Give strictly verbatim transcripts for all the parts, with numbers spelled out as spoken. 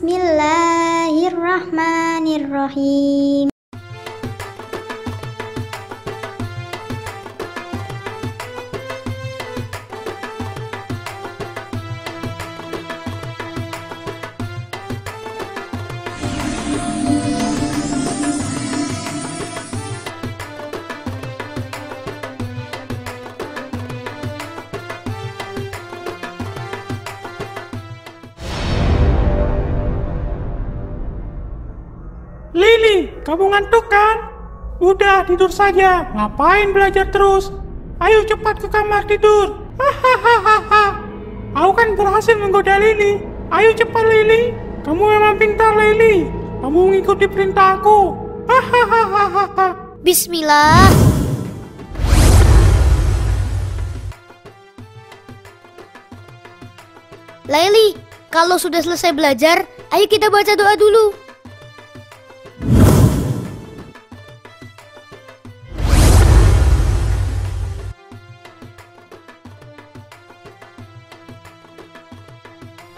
Bismillahirrahmanirrahim. Lili, kamu ngantuk kan? Udah, tidur saja. Ngapain belajar terus? Ayo cepat ke kamar tidur. Hahaha. Aku kan berhasil menggoda Lili. Ayo cepat, Lili. Kamu memang pintar, Lili. Kamu mengikuti perintahku. Hahaha. Bismillah. Lili, kalau sudah selesai belajar, ayo kita baca doa dulu.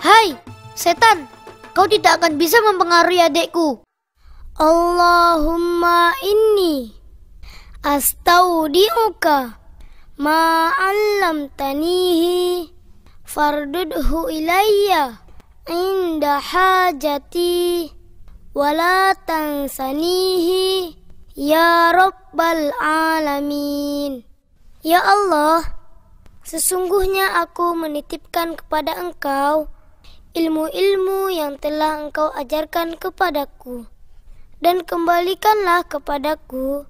Hai, setan, kau tidak akan bisa mempengaruhi adekku. Allahumma inni astaudiuka ma'allam tanihi fardudhu ilayya inda hajati wala tansanihi ya rabbal alamin. Ya Allah, sesungguhnya aku menitipkan kepada Engkau ilmu-ilmu yang telah Engkau ajarkan kepadaku, dan kembalikanlah kepadaku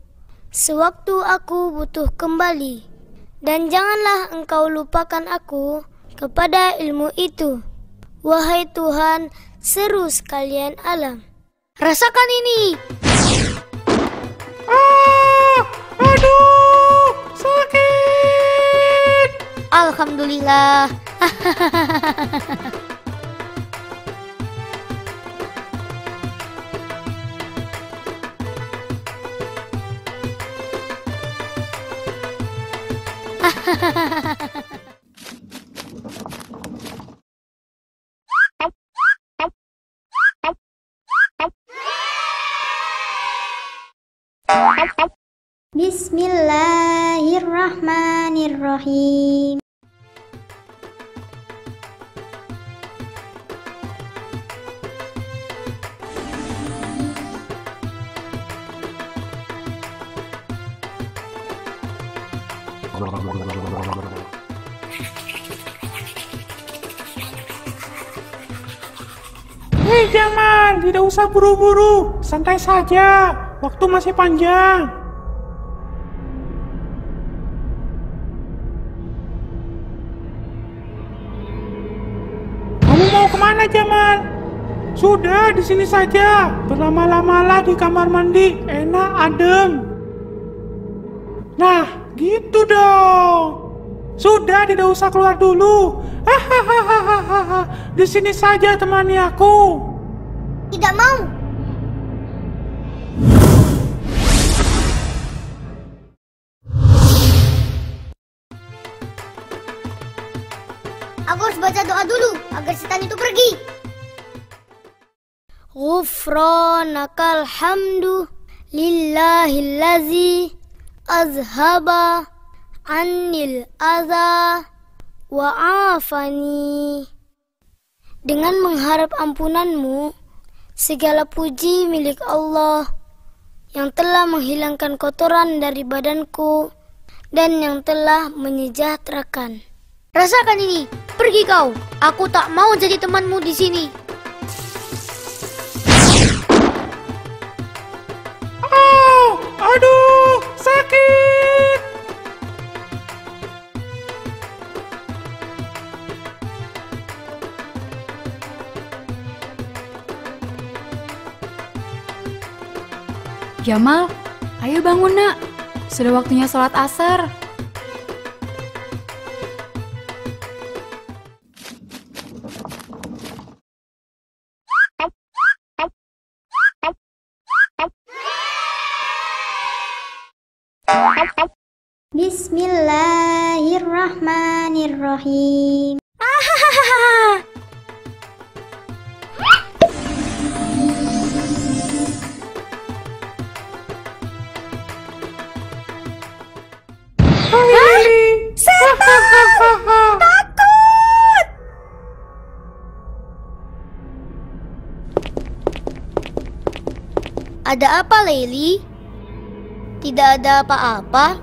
sewaktu aku butuh kembali, dan janganlah Engkau lupakan aku kepada ilmu itu. Wahai Tuhan, seru sekalian alam. Rasakan ini. Ah, aduh, sakit. Alhamdulillah. Bismillahirrahmanirrahim. Hei Jamal, tidak usah buru-buru, santai saja, waktu masih panjang. Kamu mau kemana Jamal? Sudah, di sini saja, berlama-lamalah di kamar mandi, enak adem. Nah, gitu dong. Sudah, tidak usah keluar dulu. Hahaha. Di sini saja temani aku. Tidak mau. Aku harus baca doa dulu agar setan itu pergi. Ghufranakal hamdu lillahillazi azhaba anil adha wa'afani. Dengan mengharap ampunanmu, segala puji milik Allah yang telah menghilangkan kotoran dari badanku dan yang telah menyejahterakan. Rasakan ini, pergi kau, aku tak mau jadi temanmu di sini. Oh, aduh. Sakit. Jamal, ayo bangun nak. Sudah waktunya sholat asar. Bismillahirrahmanirrahim. Ada apa, Laeli? Tidak ada apa-apa.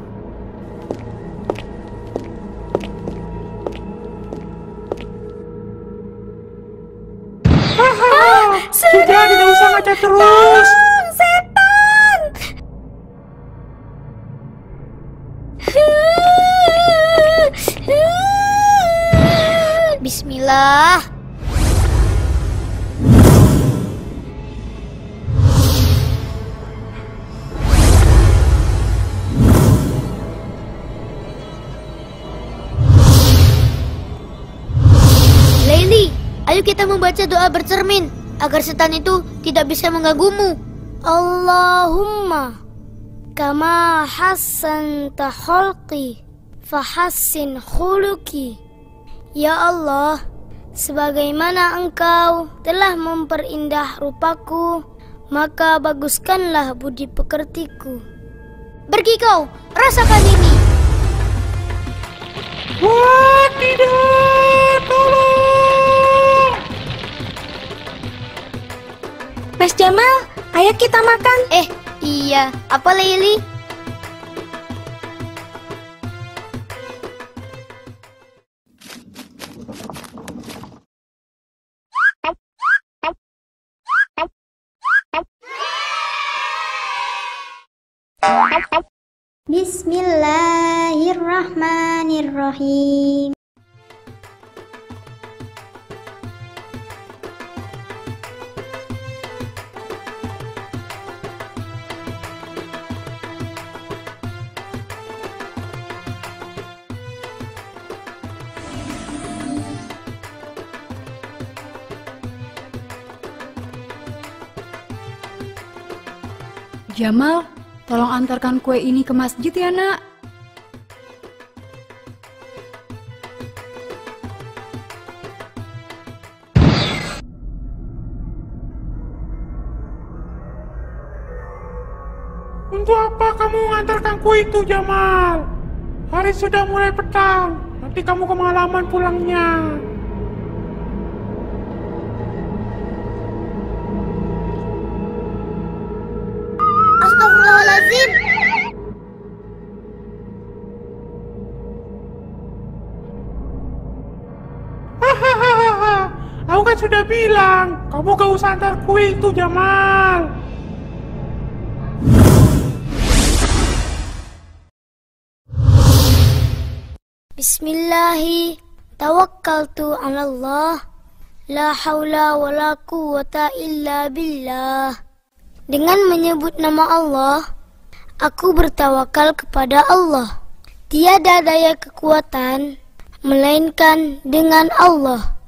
Sudah, tidak usah ngaca terus. Tolong, setan. Bismillah. Laeli, ayo kita membaca doa bercermin agar setan itu tidak bisa mengganggumu. Allahumma kama hassanta khalqi fahassin khuluqi. Ya Allah, sebagaimana Engkau telah memperindah rupaku, maka baguskanlah budi pekertiku. Pergi kau, rasakan ini. Wah, tidak, tolong. Mas Jamal, ayo kita makan. Eh, iya. Apa, Laeli? Bismillahirrahmanirrahim. Jamal, tolong antarkan kue ini ke masjid ya, Nak. Untuk apa kamu antarkan kue itu, Jamal? Hari sudah mulai petang, nanti kamu kemalaman pulangnya. Aku kan sudah bilang, kamu gak usah antar kue itu, Jamal. Bismillahi tawakkaltu 'ala Allah. La haula wa la quwata illa billah. Dengan menyebut nama Allah, aku bertawakal kepada Allah. Tiada daya kekuatan melainkan dengan Allah.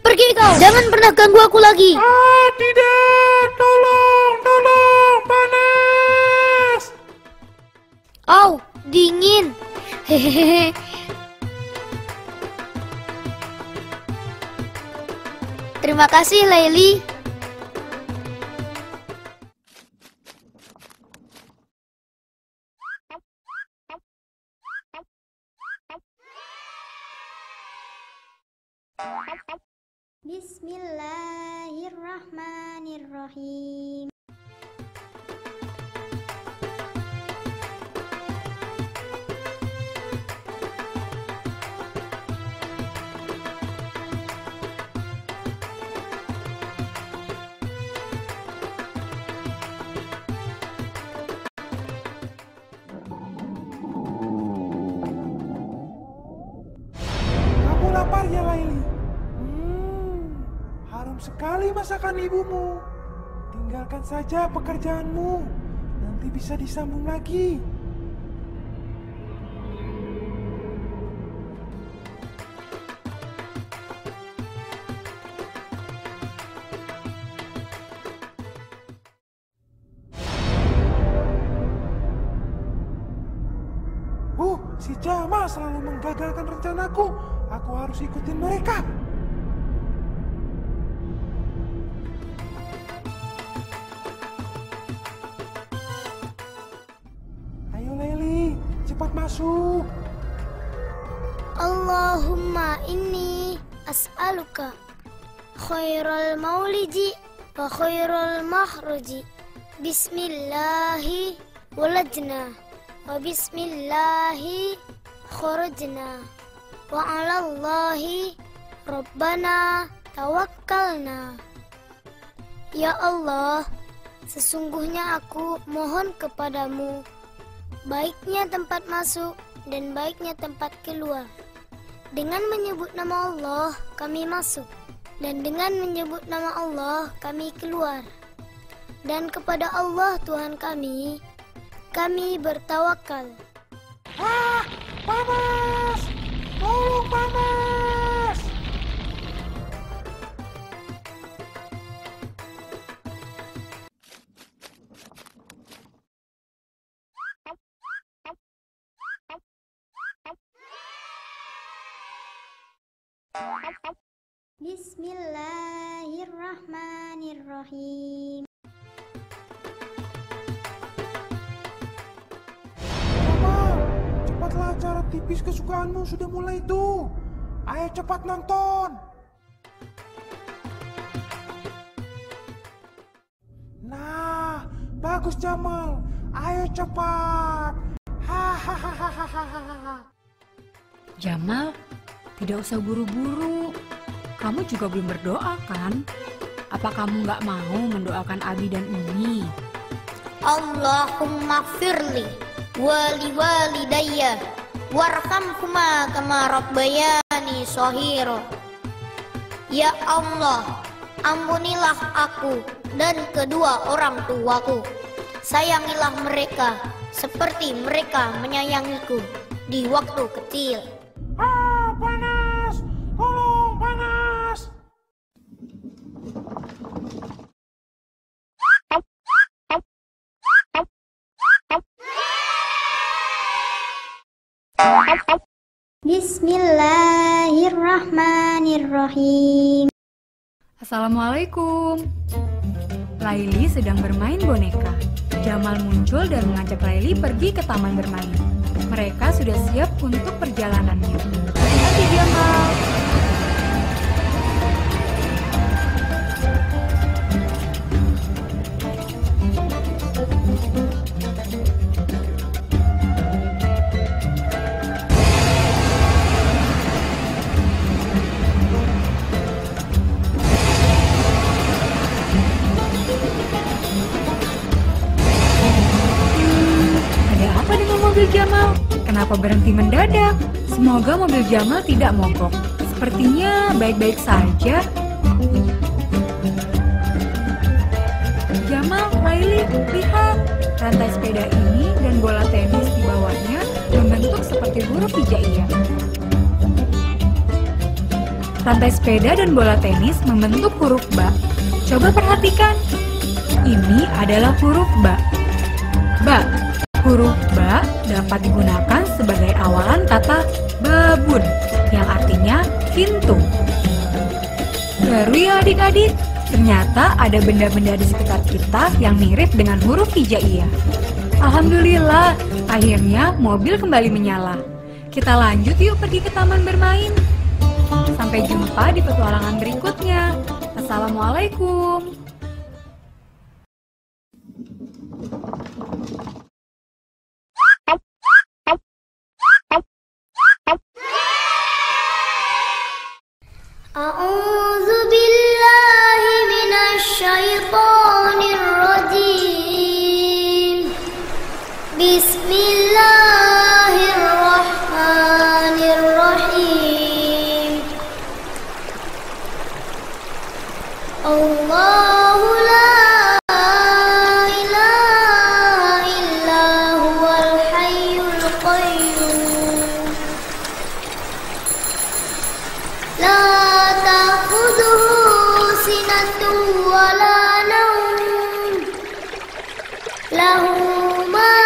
Pergi kau, jangan pernah ganggu aku lagi. Ah, tidak, tolong, tolong, panas. Oh, dingin. Hehehe. Terima kasih, Laeli. Bismillahirrahmanirrahim. Aku lapar ya, Laeli. Sekali masakan ibumu. Tinggalkan saja pekerjaanmu, nanti bisa disambung lagi. Oh, si Jamal selalu menggagalkan rencanaku. Aku harus ikutin mereka. Masuk. Allahumma inni as'aluka khairal maulidi وخير المخرج. بسم الله ولدنا وبسم الله خرجنا وعلى الله ربنا tawakkalna. Ya Allah, sesungguhnya aku mohon kepadamu baiknya tempat masuk dan baiknya tempat keluar. Dengan menyebut nama Allah kami masuk, dan dengan menyebut nama Allah kami keluar. Dan kepada Allah Tuhan kami, kami bertawakal. Ah, panas! Tolong panas! Bismillahirrahmanirrahim. Mama, cepatlah, acara tipis kesukaanmu sudah mulai tuh. Ayo cepat nonton. Nah, bagus Jamal. Ayo cepat. Hahaha. Jamal, tidak usah buru-buru. Kamu juga belum berdoa, kan? Apa kamu nggak mau mendoakan Abi dan Umi? Allahumma firli wali walidayya warhamhuma kama rabbayani shaghira. Ya Allah, ampunilah aku dan kedua orang tuaku. Sayangilah mereka seperti mereka menyayangiku di waktu kecil. Ah, panas! Tolong, panas! Bismillahirrahmanirrahim. Assalamualaikum. Laeli sedang bermain boneka. Jamal muncul dan mengajak Laeli pergi ke taman bermain. Mereka sudah siap untuk perjalanannya. Hati-hati Jamal. Jamal, kenapa berhenti mendadak? Semoga mobil Jamal tidak mogok. Sepertinya baik-baik saja. Jamal, Laeli, lihat. Rantai sepeda ini dan bola tenis di bawahnya membentuk seperti huruf hijaiyah. Rantai sepeda dan bola tenis membentuk huruf ba. Coba perhatikan. Ini adalah huruf ba. Ba. Huruf ba dapat digunakan sebagai awalan kata babun, yang artinya pintu. Baru ya adik-adik, ternyata ada benda-benda di sekitar kita yang mirip dengan huruf hijaiyah. Alhamdulillah, akhirnya mobil kembali menyala. Kita lanjut yuk pergi ke taman bermain. Sampai jumpa di petualangan berikutnya. Assalamualaikum. أعوذ بالله من الشيطان الرجيم. بسم الله الرحمن الرحيم. الله لا إله إلا هو الحي القيوم. لا ولا نوم له ما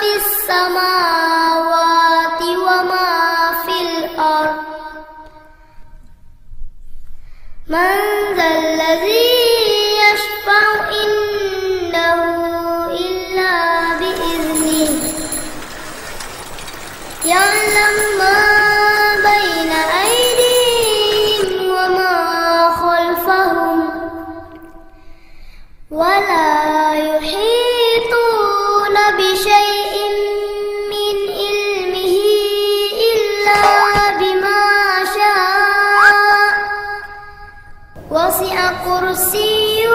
في السماوات وما في الأرض. من ذا الذي يشفع عنده إلا بإذنه. يعلم ما بين أيديهم وما خلفهم كرسيه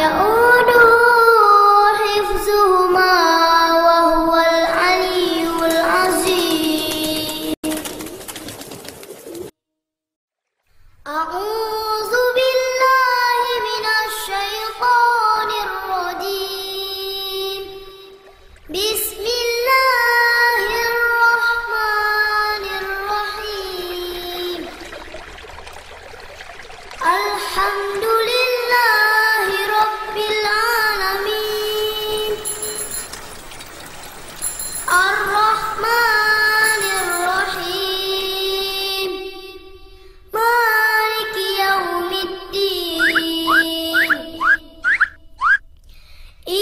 يؤوده حفظهما وهو العلي العظيم. أعوذ بالله من الشيطان الرجيم. بسم الحمد لله رب العالمين. الرحمن الرحيم. مالك يوم الدين.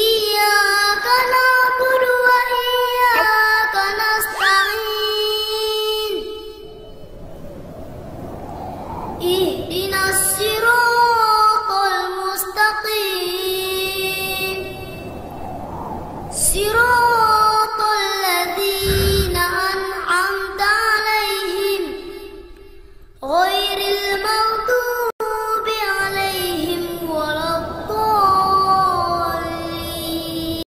إياك نعبد وإياك نستعين. إهدنا